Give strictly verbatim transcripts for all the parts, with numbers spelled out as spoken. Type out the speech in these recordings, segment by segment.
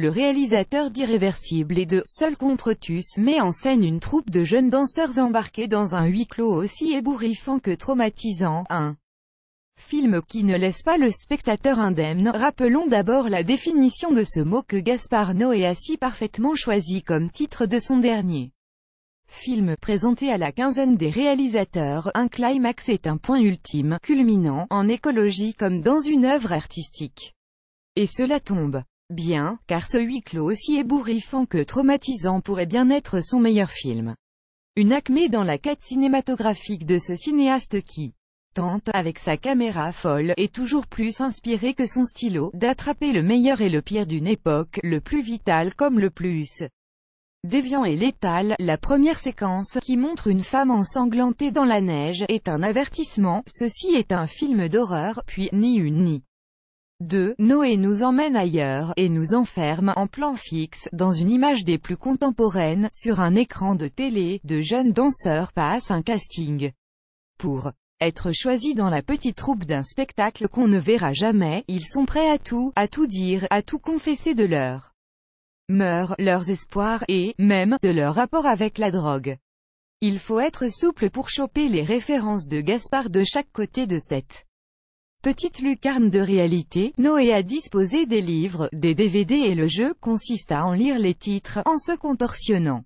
Le réalisateur d'Irréversible et de « Seul contre tous » met en scène une troupe de jeunes danseurs embarqués dans un huis clos aussi ébouriffant que traumatisant, un film qui ne laisse pas le spectateur indemne. Rappelons d'abord la définition de ce mot que Gaspar Noé a si parfaitement choisi comme titre de son dernier film, présenté à la quinzaine des réalisateurs. Un climax est un point ultime, culminant, en écologie comme dans une œuvre artistique. Et cela tombe bien, car ce huis clos aussi ébouriffant que traumatisant pourrait bien être son meilleur film. Une acmé dans la quête cinématographique de ce cinéaste qui tente, avec sa caméra folle, et toujours plus inspirée que son stylo, d'attraper le meilleur et le pire d'une époque, le plus vital comme le plus déviant et létal. La première séquence, qui montre une femme ensanglantée dans la neige, est un avertissement. Ceci est un film d'horreur, puis, ni une ni deux, Noé nous emmène ailleurs, et nous enferme, en plan fixe, dans une image des plus contemporaines. Sur un écran de télé, de jeunes danseurs passent un casting pour être choisis dans la petite troupe d'un spectacle qu'on ne verra jamais. Ils sont prêts à tout, à tout dire, à tout confesser de leur meurent, leurs espoirs, et, même, de leur rapport avec la drogue. Il faut être souple pour choper les références de Gaspard de chaque côté de cette petite lucarne de réalité. Noé a disposé des livres, des D V D, et le jeu consiste à en lire les titres, en se contorsionnant.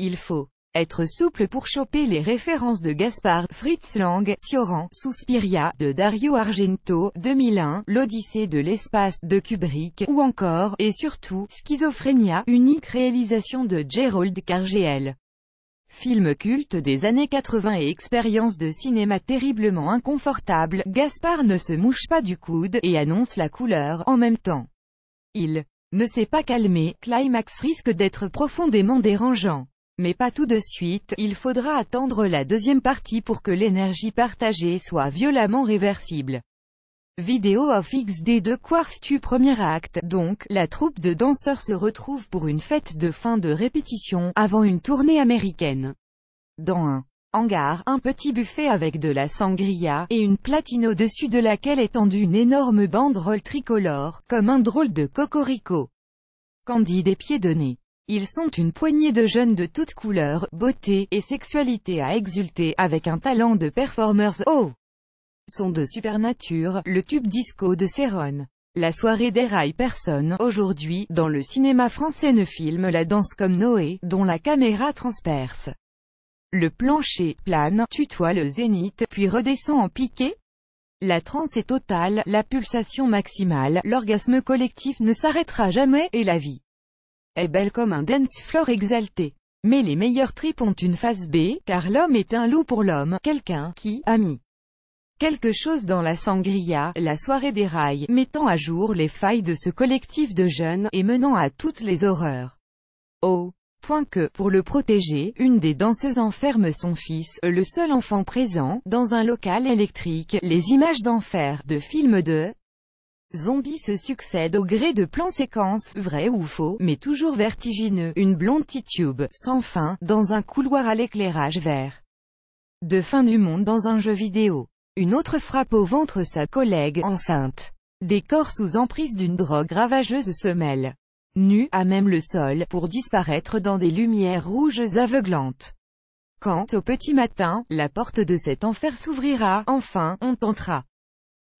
Il faut être souple pour choper les références de Gaspard. Fritz Lang, Cioran, Suspiria, de Dario Argento, deux mille un, L'Odyssée de l'Espace, de Kubrick, ou encore, et surtout, Schizophrénia, unique réalisation de Gerald Cargiel. Film culte des années quatre-vingts et expérience de cinéma terriblement inconfortable, Gaspard ne se mouche pas du coude, et annonce la couleur, en même temps. Il ne s'est pas calmé. Climax risque d'être profondément dérangeant. Mais pas tout de suite, il faudra attendre la deuxième partie pour que l'énergie partagée soit violemment réversible. Vidéo of X D de Quartu. Premier acte, donc, la troupe de danseurs se retrouve pour une fête de fin de répétition, avant une tournée américaine. Dans un hangar, un petit buffet avec de la sangria, et une platine au-dessus de laquelle est tendue une énorme banderole tricolore, comme un drôle de cocorico. Candide et Piedonné. Ils sont une poignée de jeunes de toutes couleurs, beauté et sexualité à exulter, avec un talent de performers au son de Supernature, le tube disco de Céron. La soirée déraille. Personne, aujourd'hui, dans le cinéma français ne filme la danse comme Noé, dont la caméra transperce le plancher, plane, tutoie le zénith, puis redescend en piqué. La transe est totale, la pulsation maximale, l'orgasme collectif ne s'arrêtera jamais, et la vie est belle comme un dance floor exalté. Mais les meilleurs tripes ont une face B, car l'homme est un loup pour l'homme, quelqu'un qui a mis quelque chose dans la sangria. La soirée déraille, mettant à jour les failles de ce collectif de jeunes, et menant à toutes les horreurs. Au point que, pour le protéger, une des danseuses enferme son fils, le seul enfant présent, dans un local électrique. Les images d'enfer, de films de zombies se succèdent au gré de plans séquences, vrais ou faux, mais toujours vertigineux. Une blonde titube, sans fin, dans un couloir à l'éclairage vert de fin du monde dans un jeu vidéo. Une autre frappe au ventre sa collègue, enceinte. Des corps sous emprise d'une drogue ravageuse se mêlent, nus, à même le sol, pour disparaître dans des lumières rouges aveuglantes. Quand, au petit matin, la porte de cet enfer s'ouvrira, enfin, on tentera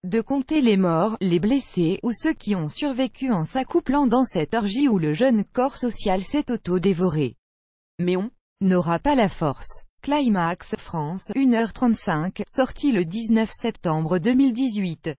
de compter les morts, les blessés, ou ceux qui ont survécu en s'accouplant dans cette orgie où le jeune corps social s'est auto-dévoré. Mais on n'aura pas la force. Climax, France, une heure trente-cinq, sorti le dix-neuf septembre deux mille dix-huit.